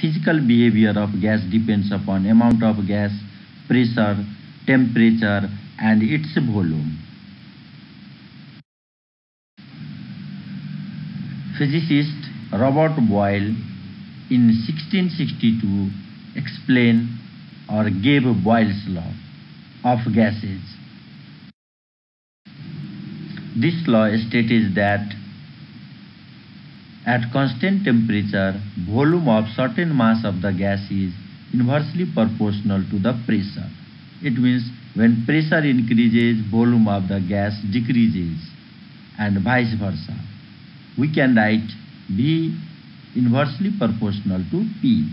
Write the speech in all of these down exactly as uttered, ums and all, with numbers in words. physical behavior of gas depends upon amount of gas, pressure, temperature, and its volume. Physicist Robert Boyle in sixteen sixty-two explained or gave Boyle's law of gases. This law states that at constant temperature, volume of certain mass of the gas is inversely proportional to the pressure. It means when pressure increases, volume of the gas decreases, and vice versa. We can write V inversely proportional to P.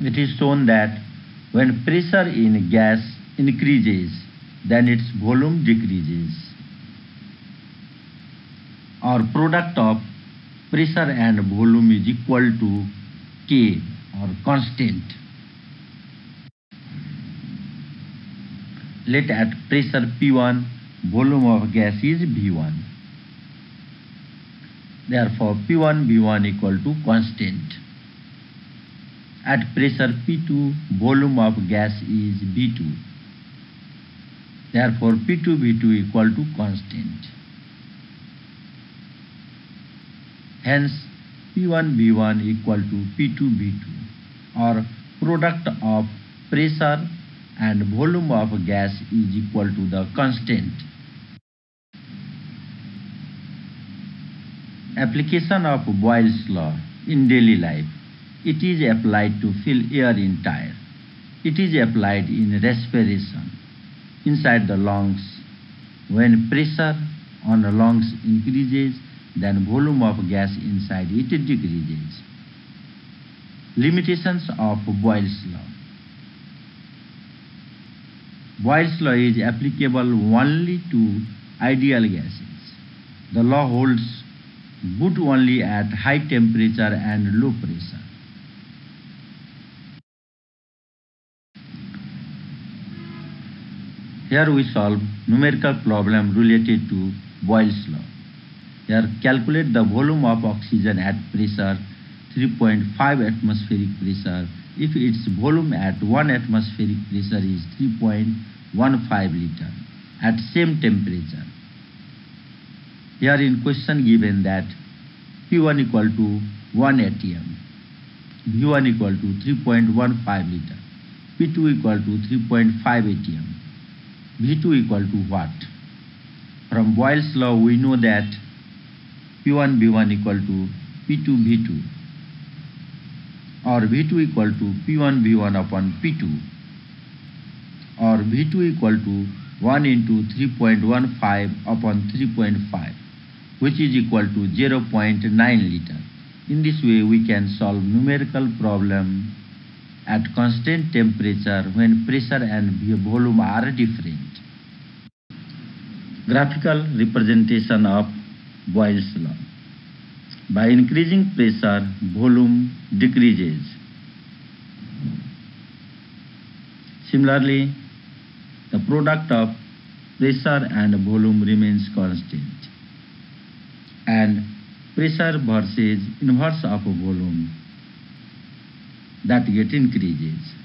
It is shown that when pressure in gas increases, then its volume decreases. Our product of pressure and volume is equal to K, or constant. Let at pressure P one, volume of gas is V one. Therefore, P one, V one equal to constant. At pressure P two, volume of gas is V two. Therefore, P two, V two equal to constant. Hence, P one, V one equal to P two, V two, or product of pressure and volume of gas is equal to the constant. Application of Boyle's law in daily life. It is applied to fill air in tire. It is applied in respiration inside the lungs. When pressure on the lungs increases, then volume of gas inside it decreases. Limitations of Boyle's law. Boyle's law is applicable only to ideal gases. The law holds good only at high temperature and low pressure. Here we solve numerical problem related to Boyle's law. Here calculate the volume of oxygen at pressure three point five atmospheric pressure if its volume at one atmospheric pressure is three point one five liter at same temperature. Here in question given that P one equal to one atmosphere, V one equal to three point one five liter, P two equal to three point five atmosphere, V two equal to what? From Boyle's law we know that P one, V one equal to P two, V two, or V two equal to P one, V one upon P two, or V two equal to one into three point one five upon three point five, which is equal to zero point nine liter. In this way we can solve numerical problem at constant temperature when pressure and volume are different. Graphical representation of Boyle's law. By increasing pressure, volume decreases. Similarly, the product of pressure and volume remains constant, and pressure versus inverse of volume, that gets increases.